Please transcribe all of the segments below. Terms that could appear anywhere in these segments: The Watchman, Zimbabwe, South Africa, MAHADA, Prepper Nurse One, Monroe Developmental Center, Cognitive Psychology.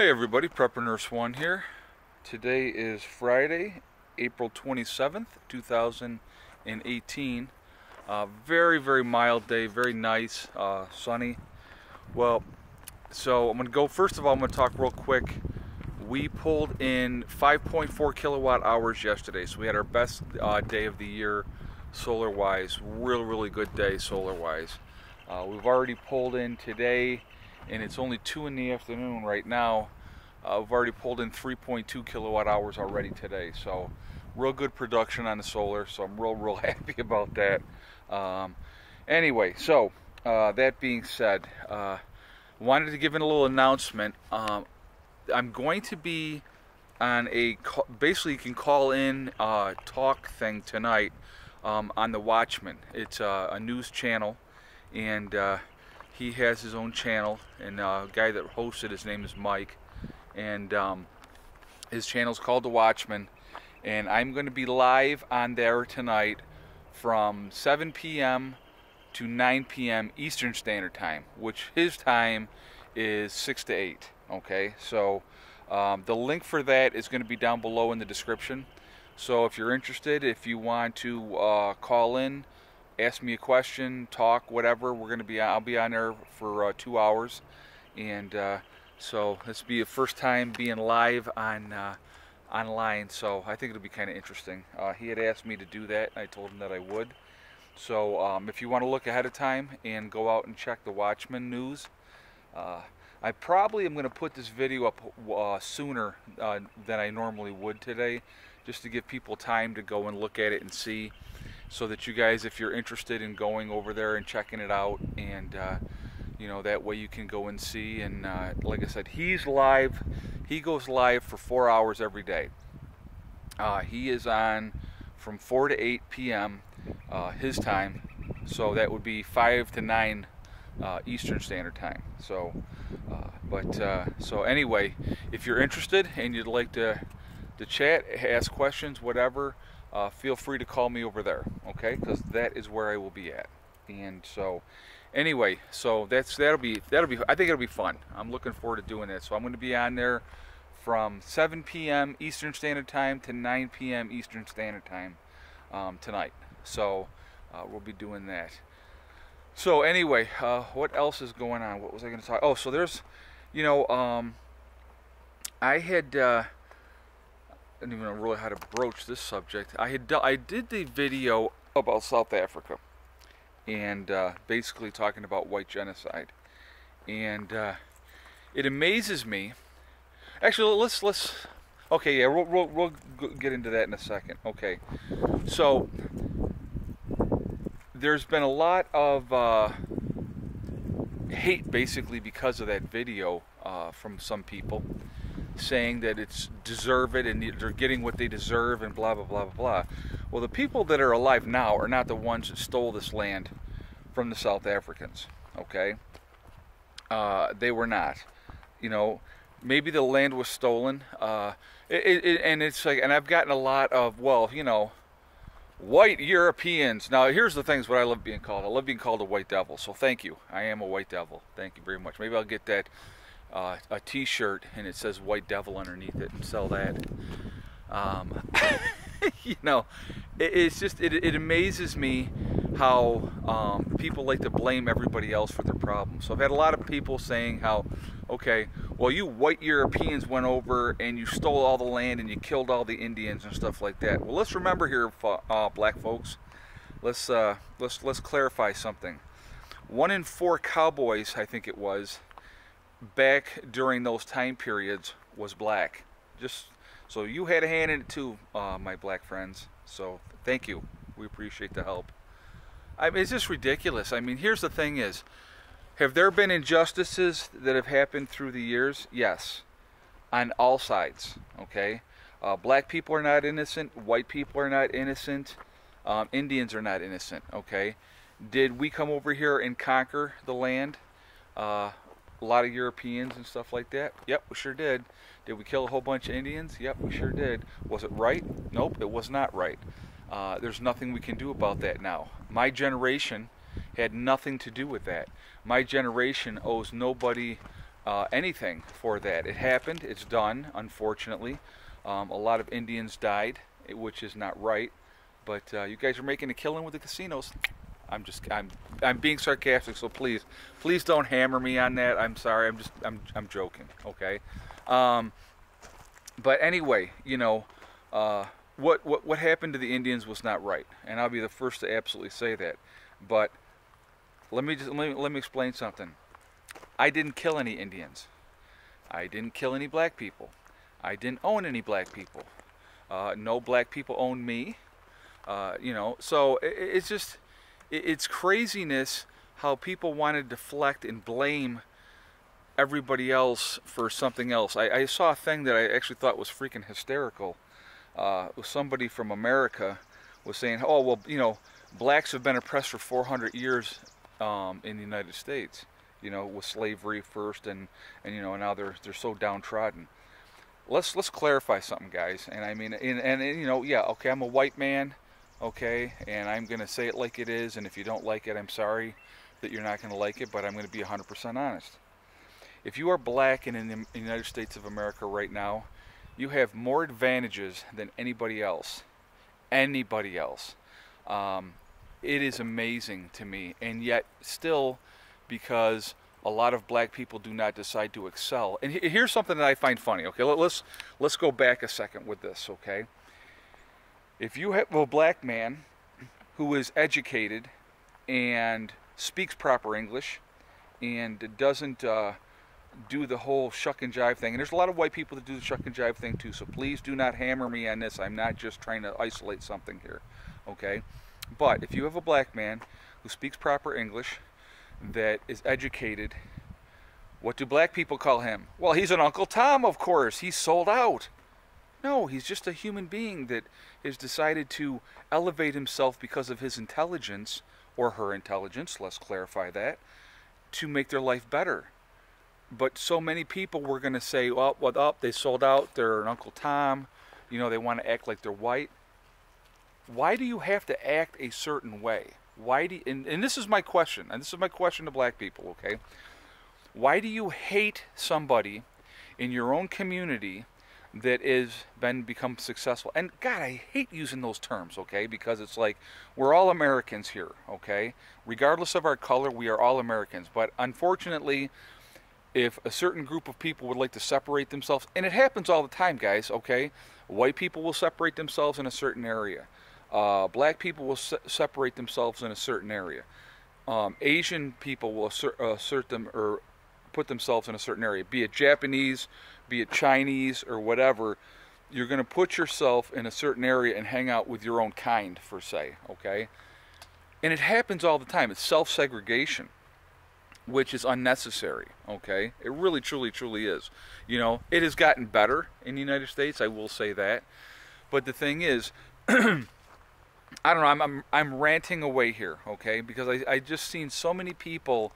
Hey everybody, Prepper Nurse One here. Today is Friday, April 27th, 2018. Very, very mild day, very nice, sunny. Well, so I'm gonna go, first of all, I'm gonna talk real quick. We pulled in 5.4 kilowatt hours yesterday, so we had our best day of the year solar-wise. Really good day solar-wise. We've already pulled in today, and it's only 2 in the afternoon right now. We've already pulled in 3.2 kilowatt hours already today, so real good production on the solar, so I'm real happy about that. Anyway, so that being said, wanted to give in a little announcement. I'm going to be on a basically you can call in talk thing tonight on The Watchman. It's a news channel, and he has his own channel, and the guy that hosts it, his name is Mike, and his channel's called The Watchman, and I'm going to be live on there tonight from 7 p.m. to 9 p.m. Eastern Standard Time, which his time is 6 to 8, okay? So the link for that is going to be down below in the description. So if you're interested, if you want to call in, ask me a question, talk, whatever. We're going to be, I'll be on there for 2 hours, and so this will be the first time being live on online. So I think it'll be kind of interesting. He had asked me to do that, and I told him that I would. So if you want to look ahead of time and go out and check The Watchman news, I probably am going to put this video up sooner than I normally would today, just to give people time to go and look at it and see. So that you guys, if you're interested in going over there and checking it out, and you know, that way you can go and see. And like I said, he's live. He goes live for 4 hours every day. He is on from 4 to 8 p.m. His time, so that would be 5 to 9 Eastern Standard Time. So, so anyway, if you're interested and you'd like to chat, ask questions, whatever. Feel free to call me over there, okay? Because that is where I will be at. And so, anyway, so that'll be. I think it'll be fun. I'm looking forward to doing that. So I'm going to be on there from 7 p.m. Eastern Standard Time to 9 p.m. Eastern Standard Time tonight. So we'll be doing that. So anyway, what else is going on? What was I going to talk? Oh, so there's, you know, I had. I don't even know really how to broach this subject. I did the video about South Africa, and basically talking about white genocide, and it amazes me. Actually, let's okay, yeah, we'll get into that in a second. Okay, so there's been a lot of hate basically because of that video from some people. Saying that it's deserved and they're getting what they deserve and blah, blah, blah, blah, blah. Well, the people that are alive now are not the ones that stole this land from the South Africans, okay? They were not. You know, maybe the land was stolen. And it's like, and I've gotten a lot of, well, you know, white Europeans. Now, here's the things what I love being called. I love being called a white devil, so thank you. I am a white devil. Thank you very much. Maybe I'll get that. A t-shirt, and it says white devil underneath it, and sell that. You know, it's just it amazes me how people like to blame everybody else for their problems. So I've had a lot of people saying how, okay, well, you white Europeans went over and you stole all the land and you killed all the Indians and stuff like that. Well, let's remember here, black folks, let's clarify something. 1 in 4 cowboys, I think it was, back during those time periods was black. Just so you had a hand in it too, my black friends. So thank you, we appreciate the help. I mean, it's just ridiculous. I mean, here's the thing is, have there been injustices that have happened through the years? Yes, on all sides, okay? Black people are not innocent, white people are not innocent, Indians are not innocent, okay? Did we come over here and conquer the land? A lot of Europeans and stuff like that. Yep, we sure did. Did we kill a whole bunch of Indians? Yep, we sure did. Was it right? Nope, it was not right. There's nothing we can do about that now. My generation had nothing to do with that. My generation owes nobody anything for that. It happened. It's done, unfortunately. A lot of Indians died, which is not right. But you guys are making a killing with the casinos. I'm being sarcastic, so please don't hammer me on that. I'm sorry. I'm joking. Okay. But anyway, you know, what happened to the Indians was not right, and I'll be the first to absolutely say that. But let me explain something. I didn't kill any Indians. I didn't kill any black people. I didn't own any black people. No black people owned me. You know, so it's just, it's craziness how people want to deflect and blame everybody else for something else. I saw a thing that I actually thought was freaking hysterical. Somebody from America was saying, oh, well, you know, blacks have been oppressed for 400 years in the United States, you know, with slavery first, and you know, now they're so downtrodden. Let's clarify something, guys. And I mean, and you know, yeah, okay, I'm a white man, okay, and I'm gonna say it like it is, and if you don't like it, I'm sorry that you're not gonna like it, but I'm gonna be 100% honest. If you are black and in the United States of America right now, you have more advantages than anybody else. Anybody else. It is amazing to me, and yet still, because a lot of black people do not decide to excel. And here's something that I find funny. Okay, let's go back a second with this. Okay, if you have a black man who is educated and speaks proper English and doesn't do the whole shuck and jive thing, and there's a lot of white people that do the shuck and jive thing too, so please do not hammer me on this. I'm not just trying to isolate something here, okay? But if you have a black man who speaks proper English, that is educated, what do black people call him? Well, he's an Uncle Tom, of course. He's sold out. No, he's just a human being that has decided to elevate himself because of his intelligence, or her intelligence, let's clarify that, to make their life better. But so many people were going to say, well, what up? They sold out. They're an Uncle Tom. You know, they want to act like they're white. Why do you have to act a certain way? Why do you, and this is my question, and this is my question to black people, okay? Why do you hate somebody in your own community that is become successful? And God, I hate using those terms, okay? Because it's like, we're all Americans here, okay? Regardless of our color, we are all Americans. But unfortunately, if a certain group of people would like to separate themselves, and it happens all the time, guys, okay? White people will separate themselves in a certain area. Black people will separate themselves in a certain area. Asian people will put themselves in a certain area. Be it Japanese, be it Chinese, or whatever. You're going to put yourself in a certain area and hang out with your own kind, per se. Okay, and it happens all the time. It's self-segregation, which is unnecessary, okay? It really, truly, truly is. You know, it has gotten better in the United States, I will say that. But the thing is, I don't know, I'm ranting away here, okay? Because I just seen so many people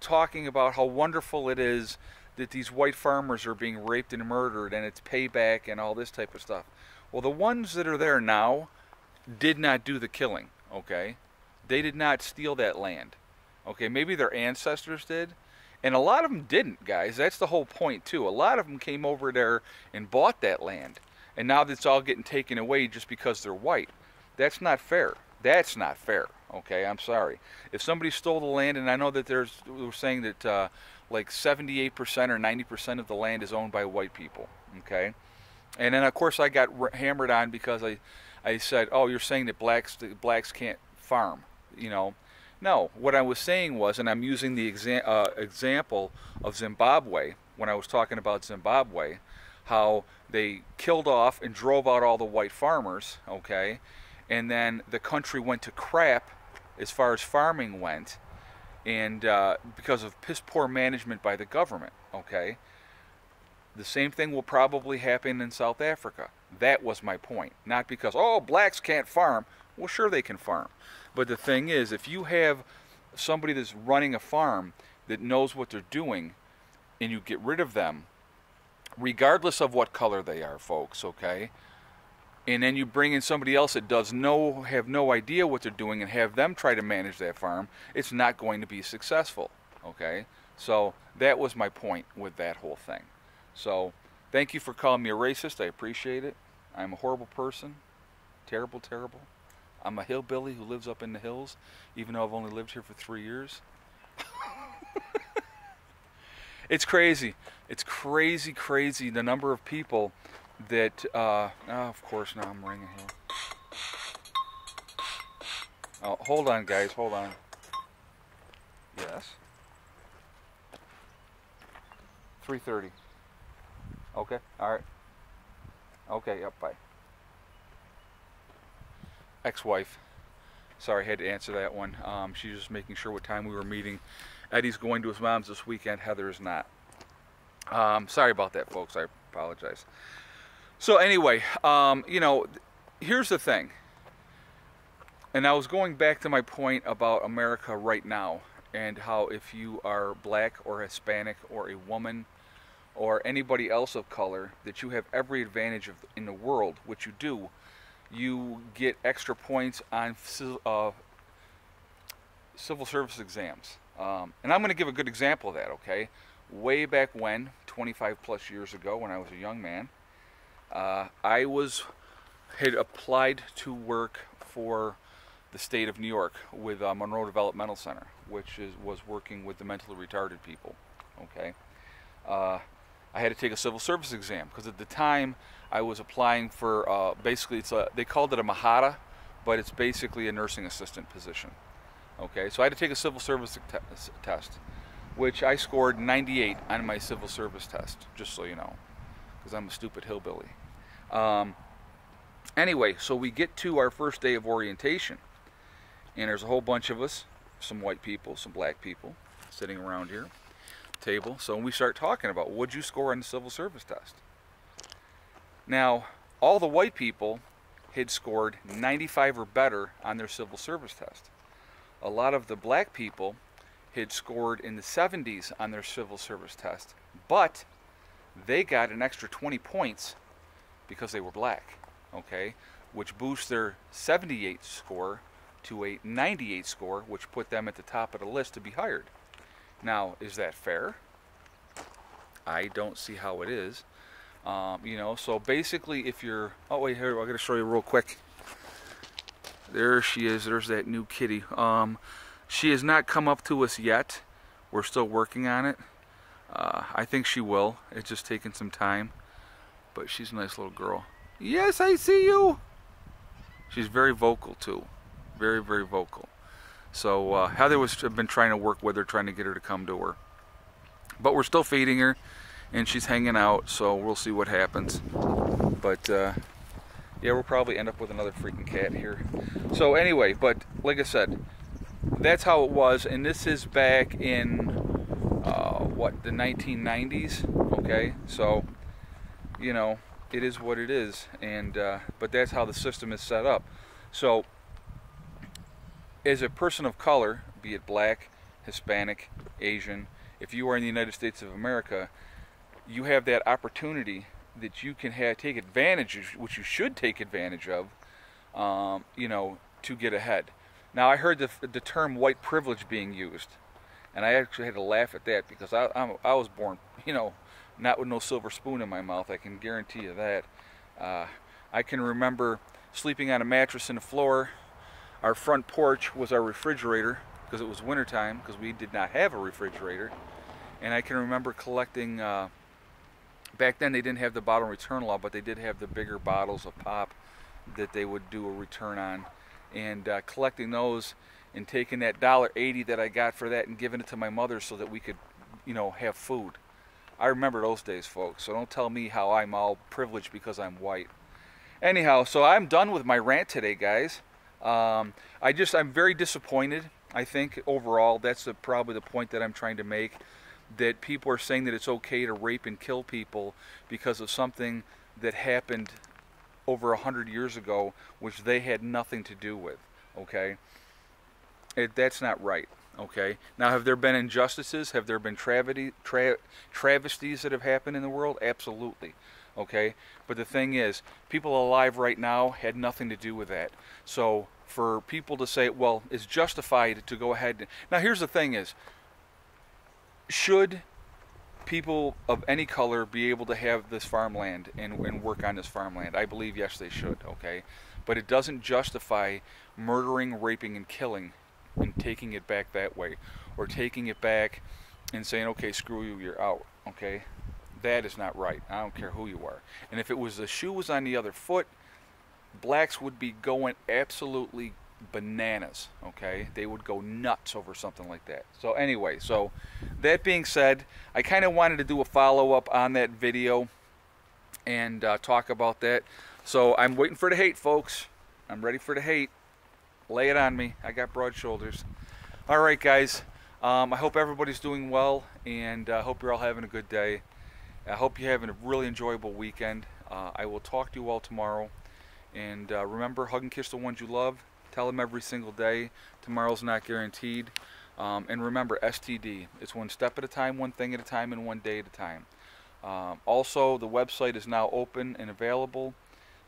talking about how wonderful it is that these white farmers are being raped and murdered, and it's payback and all this type of stuff. Well, the ones that are there now did not do the killing, okay? They did not steal that land. Okay, maybe their ancestors did. And a lot of them didn't, guys. That's the whole point, too. A lot of them came over there and bought that land. And now it's all getting taken away just because they're white. That's not fair. That's not fair. Okay, I'm sorry. If somebody stole the land, and I know that we're saying that like 78% or 90% of the land is owned by white people. Okay? And then, of course, I got hammered on because I said, oh, you're saying that blacks can't farm, you know. No, what I was saying was, and I'm using the example of Zimbabwe, when I was talking about Zimbabwe, how they killed off and drove out all the white farmers, okay, and then the country went to crap as far as farming went, and because of piss-poor management by the government, okay. The same thing will probably happen in South Africa. That was my point. Not because, oh, blacks can't farm. Well, sure they can farm. But the thing is, if you have somebody that's running a farm that knows what they're doing, and you get rid of them, regardless of what color they are, folks, okay? And then you bring in somebody else that have no idea what they're doing and have them try to manage that farm, it's not going to be successful, okay? So that was my point with that whole thing. So thank you for calling me a racist. I appreciate it. I'm a horrible person. Terrible, terrible. I'm a hillbilly who lives up in the hills, even though I've only lived here for 3 years. It's crazy. It's crazy, crazy, the number of people that, oh, of course, now I'm ringing here. Oh, hold on, guys, hold on. Yes. 3:30. Okay, all right. Okay, yep, bye. Ex-wife. Sorry, I had to answer that one. She was just making sure what time we were meeting. Eddie's going to his mom's this weekend. Heather is not. Sorry about that, folks. I apologize. So anyway, you know, here's the thing. And I was going back to my point about America right now and how if you are black or Hispanic or a woman or anybody else of color, that you have every advantage in the world, which you do. You get extra points on civil service exams. And I'm going to give a good example of that, okay? Way back when, 25 plus years ago, when I was a young man, I had applied to work for the state of New York with Monroe Developmental Center, which was working with the mentally retarded people, okay? I had to take a civil service exam because at the time I was applying for basically they called it a MAHADA, but it's basically a nursing assistant position. Okay, so I had to take a civil service test, which I scored 98 on my civil service test, just so you know, because I'm a stupid hillbilly. Anyway, so we get to our first day of orientation, and there's a whole bunch of us, some white people, some black people, sitting around here. Table. So when we start talking about what'd you score on the civil service test, now all the white people had scored 95 or better on their civil service test. A lot of the black people had scored in the 70s on their civil service test, but they got an extra 20 points because they were black, okay, which boosts their 78 score to a 98 score, which put them at the top of the list to be hired. Now, is that fair? I don't see how it is. You know, so basically if you're... Oh, wait, here, I've got to show you real quick. There she is. There's that new kitty. She has not come up to us yet. We're still working on it. I think she will. It's just taking some time. But she's a nice little girl. Yes, I see you! She's very vocal, too. Very, very vocal. So Heather was been trying to work with her, trying to get her to come to her. But we're still feeding her, and she's hanging out, so we'll see what happens. But, yeah, we'll probably end up with another freaking cat here. So anyway, but like I said, that's how it was. And this is back in, what, the 1990s? Okay, so, you know, it is what it is. And but that's how the system is set up. So... as a person of color, be it black, Hispanic, Asian, if you are in the United States of America, you have that opportunity that you can have, take advantage of, which you should take advantage of, you know, to get ahead. Now, I heard the term white privilege being used, and I actually had to laugh at that because I was born, you know, not with no silver spoon in my mouth, I can guarantee you that. I can remember sleeping on a mattress in the floor. Our front porch was our refrigerator because it was wintertime, because we did not have a refrigerator. And I can remember collecting, back then they didn't have the bottle return law, but they did have the bigger bottles of pop that they would do a return on. And collecting those and taking that $1.80 that I got for that and giving it to my mother so that we could, you know, have food. I remember those days, folks. So don't tell me how I'm all privileged because I'm white. Anyhow, so I'm done with my rant today, guys. I'm very disappointed. I think overall that's probably the point that I'm trying to make, that people are saying that it's okay to rape and kill people because of something that happened over 100 years ago, which they had nothing to do with. Okay, that's not right. Okay, now have there been injustices? Have there been travesties that have happened in the world? Absolutely. Okay, but the thing is, people alive right now had nothing to do with that. So for people to say, well, it's justified to go ahead and... Now here's the thing is, should people of any color be able to have this farmland and work on this farmland? I believe, yes, they should, okay? But it doesn't justify murdering, raping, and killing and taking it back that way, or taking it back and saying, okay, screw you, you're out, okay? That is not right. I don't care who you are. And if it was the shoe was on the other foot, blacks would be going absolutely bananas, okay? They would go nuts over something like that. So anyway, so that being said, I kind of wanted to do a follow-up on that video and talk about that. So I'm waiting for the hate, folks. I'm ready for the hate. Lay it on me. I got broad shoulders. All right, guys. I hope everybody's doing well, and I hope you're all having a good day. I hope you're having a really enjoyable weekend. I will talk to you all tomorrow. And remember, hug and kiss the ones you love. Tell them every single day, tomorrow's not guaranteed. And remember, STD. It's one step at a time, one thing at a time, and one day at a time. Also, the website is now open and available.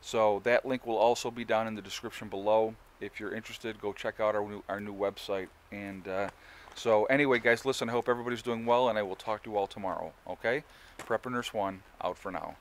So that link will also be down in the description below. If you're interested, go check out our new website. And so anyway, guys, listen, I hope everybody's doing well, and I will talk to you all tomorrow, okay? Prepper Nurse One, out for now.